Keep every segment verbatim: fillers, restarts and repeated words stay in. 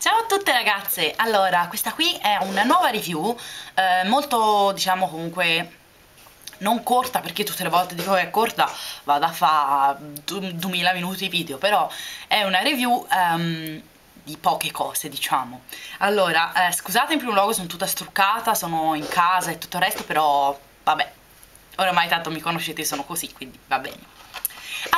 Ciao a tutte ragazze, allora questa qui è una nuova review, eh, molto diciamo comunque non corta, perché tutte le volte dico che è corta vado a fare duemila minuti video, però è una review um, di poche cose diciamo. Allora eh, scusate in primo luogo, sono tutta struccata, sono in casa e tutto il resto, però vabbè, oramai tanto mi conoscete, sono così, quindi va bene.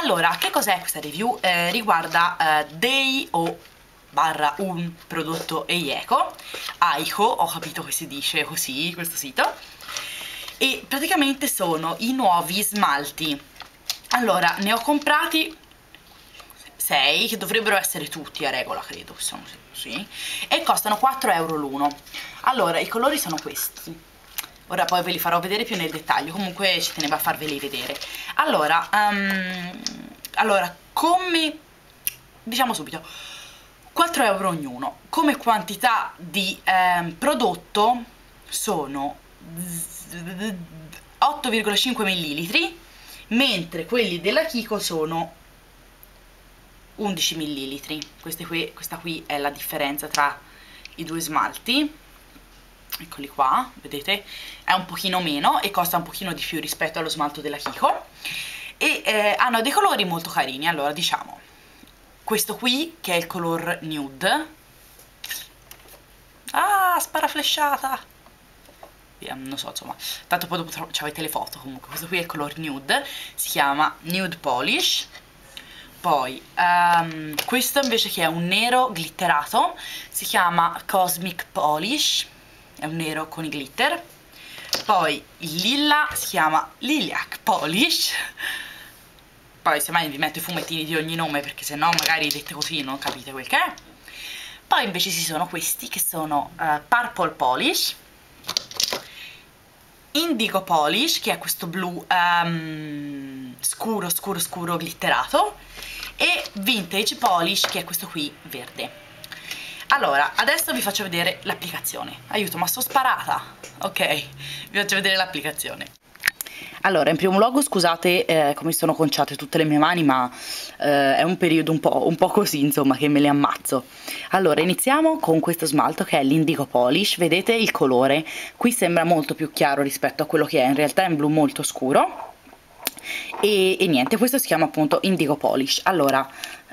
Allora, che cos'è questa review? Eh, riguarda eh, dei o barra un prodotto Eyeko, Eyeko, ho capito che si dice così questo sito, e praticamente sono i nuovi smalti. Allora, ne ho comprati sei, che dovrebbero essere tutti a regola, credo che sono così, e costano quattro euro l'uno. Allora, i colori sono questi. Ora poi ve li farò vedere più nel dettaglio, comunque ci tenevo a farveli vedere. Allora, um, allora come, diciamo subito, quattro euro ognuno. Come quantità di eh, prodotto sono otto virgola cinque millilitri, mentre quelli della Kiko sono undici millilitri. Questa qui, questa qui è la differenza tra i due smalti. Eccoli qua, vedete, è un pochino meno e costa un pochino di più rispetto allo smalto della Kiko, e eh, hanno dei colori molto carini. Allora, diciamo, questo qui che è il color nude, ah, sparaflesciata, non so, insomma, tanto poi dopo avete le foto. Comunque questo qui è il color nude, si chiama nude polish. Poi um, questo invece, che è un nero glitterato, si chiama cosmic polish, è un nero con i glitter. Poi il lilla si chiama lilac polish, poi semmai vi metto i fumettini di ogni nome perché sennò magari dette così non capite quel che è. Poi invece ci sono questi che sono uh, purple polish, indigo polish, che è questo blu um, scuro scuro scuro glitterato, e vintage polish, che è questo qui verde. Allora, adesso vi faccio vedere l'applicazione. Aiuto, ma sono sparata. Ok, vi faccio vedere l'applicazione. Allora, in primo luogo scusate eh, come sono conciate tutte le mie mani, ma eh, è un periodo un po', un po' così, insomma, che me le ammazzo. Allora, iniziamo con questo smalto che è l'Indigo Polish. Vedete il colore? Qui sembra molto più chiaro rispetto a quello che è, in realtà è un blu molto scuro. E, e niente, questo si chiama appunto Indigo Polish. Allora,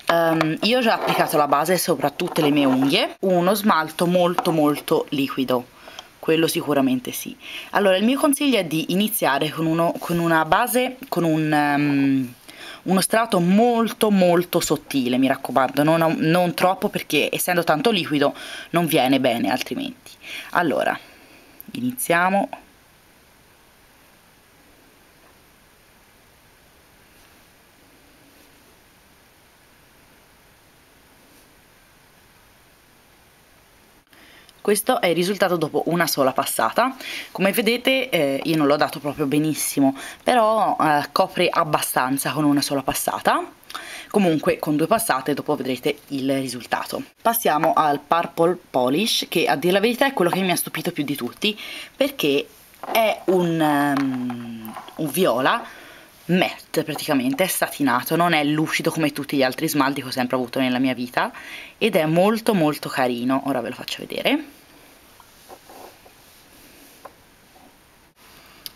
Um, io ho già applicato la base sopra tutte le mie unghie, uno smalto molto molto liquido, quello sicuramente sì. Allora, il mio consiglio è di iniziare con, uno, con una base, con un, um, uno strato molto molto sottile, mi raccomando, non, non troppo, perché essendo tanto liquido non viene bene altrimenti. Allora, iniziamo. Questo è il risultato dopo una sola passata. Come vedete eh, io non l'ho dato proprio benissimo, però eh, copre abbastanza con una sola passata. Comunque con due passate dopo vedrete il risultato. Passiamo al Purple Polish, che a dire la verità è quello che mi ha stupito più di tutti, perché è un, um, un viola matte, praticamente è satinato, non è lucido come tutti gli altri smalti che ho sempre avuto nella mia vita, ed è molto molto carino. Ora ve lo faccio vedere.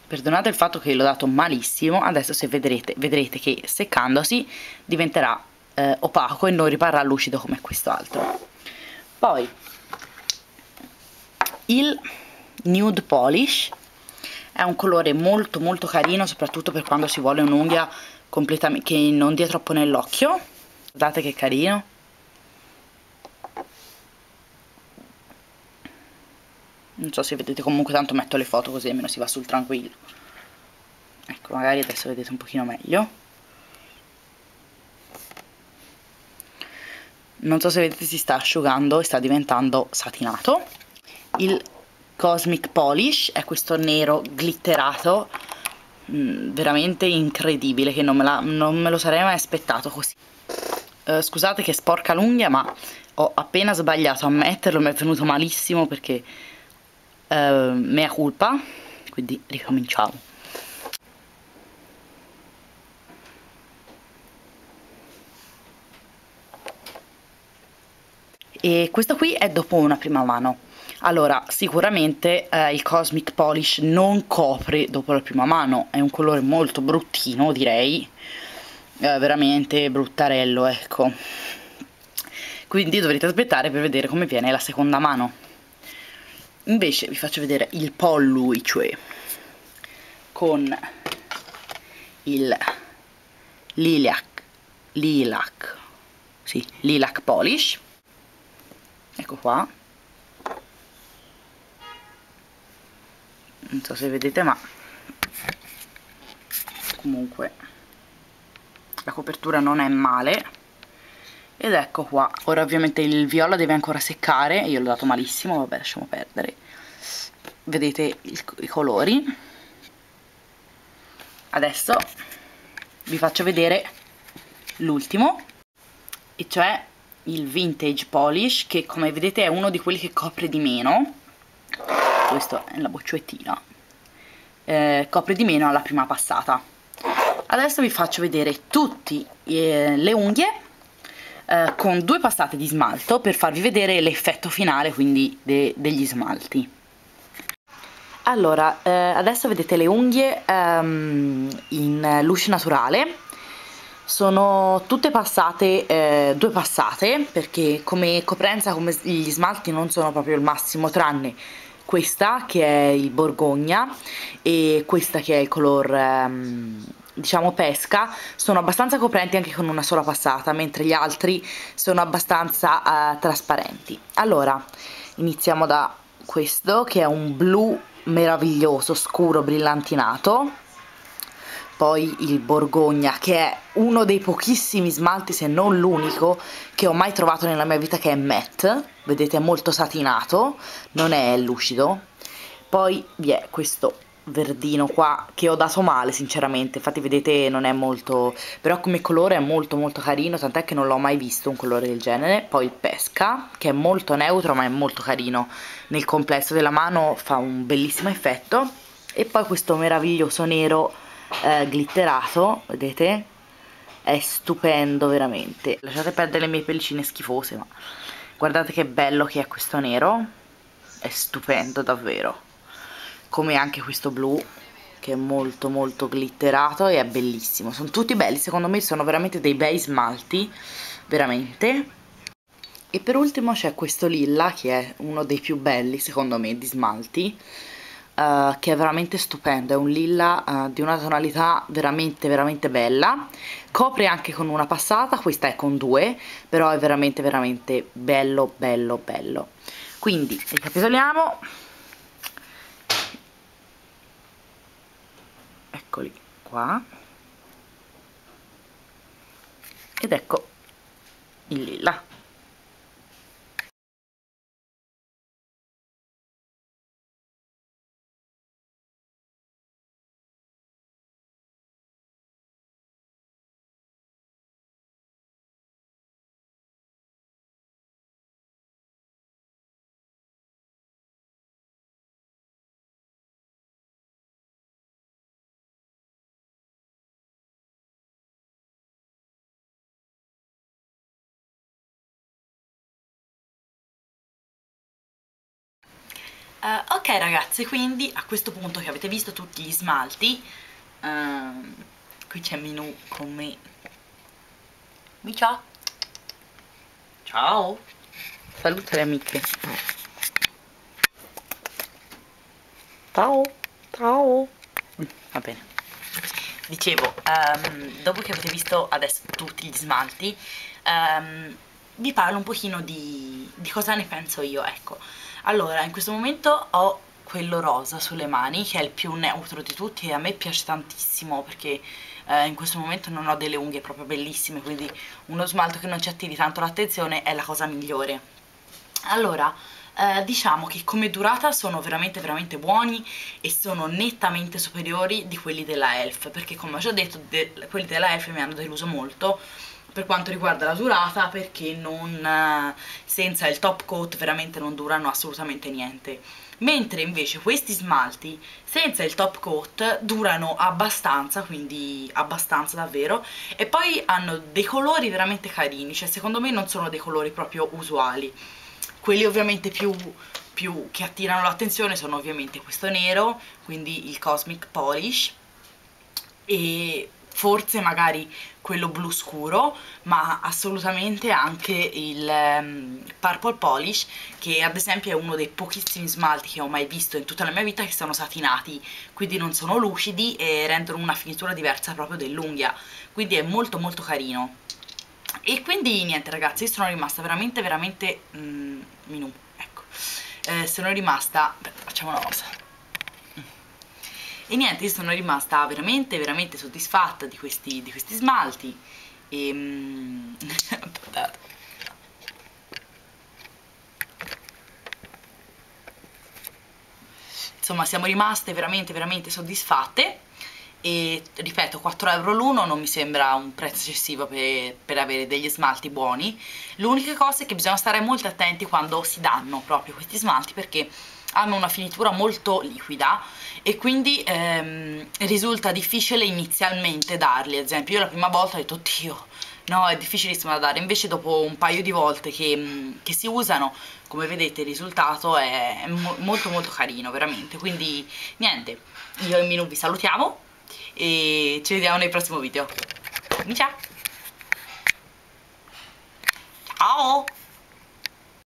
Perdonate il fatto che l'ho dato malissimo, adesso se vedrete, vedrete che seccandosi diventerà eh, opaco e non riparrà lucido come questo altro. Poi il nude polish è un colore molto molto carino, soprattutto per quando si vuole un'unghia completamente che non dia troppo nell'occhio. Guardate che carino. Non so se vedete, comunque tanto metto le foto così almeno si va sul tranquillo. Ecco, magari adesso vedete un pochino meglio. Non so se vedete, si sta asciugando e sta diventando satinato. Il Cosmic Polish è questo nero glitterato, mh, veramente incredibile, che non me, la, non me lo sarei mai aspettato così. Uh, scusate che sporca l'unghia, ma ho appena sbagliato a metterlo, mi è venuto malissimo perché... Uh, mea culpa, quindi ricominciamo. e questo qui è dopo una prima mano. Allora, sicuramente eh, il Cosmic Polish non copre dopo la prima mano, è un colore molto bruttino, direi, eh, veramente bruttarello, ecco. Quindi dovrete aspettare per vedere come viene la seconda mano. Invece vi faccio vedere il Pollui, cioè con il lilac, lilac, sì, lilac polish, ecco qua, non so se vedete, ma comunque la copertura non è male, ed ecco qua. Ora ovviamente il viola deve ancora seccare, io l'ho dato malissimo, vabbè, lasciamo perdere. Vedete il, i colori. Adesso vi faccio vedere l'ultimo, e cioè il vintage polish, che come vedete è uno di quelli che copre di meno. Questa è la bocciolettina, eh, copre di meno alla prima passata. Adesso vi faccio vedere tutte eh, le unghie eh, con due passate di smalto per farvi vedere l'effetto finale, quindi de degli smalti. Allora, eh, adesso vedete le unghie ehm, in luce naturale, sono tutte passate, eh, due passate, perché come coprenza, come gli smalti non sono proprio il massimo, tranne questa che è il Borgogna e questa che è il color ehm, diciamo pesca, sono abbastanza coprenti anche con una sola passata, mentre gli altri sono abbastanza eh, trasparenti. Allora, iniziamo da questo che è un blu meraviglioso, scuro, brillantinato, poi il Borgogna che è uno dei pochissimi smalti, se non l'unico, che ho mai trovato nella mia vita, che è matte, vedete è molto satinato, non è lucido. Poi vi è questo verdino qua che ho dato male sinceramente, infatti vedete non è molto, però come colore è molto molto carino, tant'è che non l'ho mai visto un colore del genere. Poi il pesca che è molto neutro ma è molto carino, nel complesso della mano fa un bellissimo effetto. E poi questo meraviglioso nero eh, glitterato, vedete, è stupendo veramente. Lasciate perdere le mie pellicine schifose, ma guardate che bello che è questo nero, è stupendo davvero, come anche questo blu che è molto molto glitterato e è bellissimo. Sono tutti belli, secondo me sono veramente dei bei smalti, veramente. E per ultimo c'è questo lilla che è uno dei più belli secondo me di smalti, uh, che è veramente stupendo, è un lilla uh, di una tonalità veramente veramente bella, copre anche con una passata, questa è con due, però è veramente veramente bello bello bello. Quindi ricapitoliamo, eccoli qua, ed ecco il lilla. Uh, ok ragazzi, quindi a questo punto che avete visto tutti gli smalti, uh, qui c'è Minù con me. Mi ciao. Ciao. Saluta le amiche. Ciao. Ciao. Mm, va bene. Dicevo, um, dopo che avete visto adesso tutti gli smalti, um, vi parlo un pochino di, di cosa ne penso io, ecco. Allora, in questo momento ho quello rosa sulle mani, che è il più neutro di tutti e a me piace tantissimo, perché eh, in questo momento non ho delle unghie proprio bellissime, quindi uno smalto che non ci attiri tanto l'attenzione è la cosa migliore. Allora, eh, diciamo che come durata sono veramente veramente buoni e sono nettamente superiori di quelli della E L F, perché come ho già detto, de quelli della E L F mi hanno deluso molto, per quanto riguarda la durata, perché non, senza il top coat veramente non durano assolutamente niente, mentre invece questi smalti senza il top coat durano abbastanza, quindi abbastanza davvero, e poi hanno dei colori veramente carini, cioè secondo me non sono dei colori proprio usuali. Quelli ovviamente più, più che attirano l'attenzione sono ovviamente questo nero, quindi il Cosmic Polish, e forse magari quello blu scuro, ma assolutamente anche il um, Purple Polish, che ad esempio è uno dei pochissimi smalti che ho mai visto in tutta la mia vita che sono satinati, quindi non sono lucidi e rendono una finitura diversa proprio dell'unghia, quindi è molto molto carino. E quindi niente ragazzi, sono rimasta veramente veramente mm, minù, ecco, eh, sono rimasta, beh, facciamo una cosa. E niente, io sono rimasta veramente, veramente soddisfatta di questi, di questi smalti. E, mm, insomma, siamo rimaste veramente, veramente soddisfatte. E ripeto, quattro euro l'uno non mi sembra un prezzo eccessivo per, per avere degli smalti buoni. L'unica cosa è che bisogna stare molto attenti quando si danno proprio questi smalti, perché hanno una finitura molto liquida e quindi ehm, risulta difficile inizialmente darli. Ad esempio io la prima volta ho detto oddio, no, è difficilissimo da dare, invece dopo un paio di volte che, che si usano, come vedete il risultato è mo molto molto carino veramente. Quindi niente, io e Minu vi salutiamo e ci vediamo nel prossimo video. Ciao! Ciao!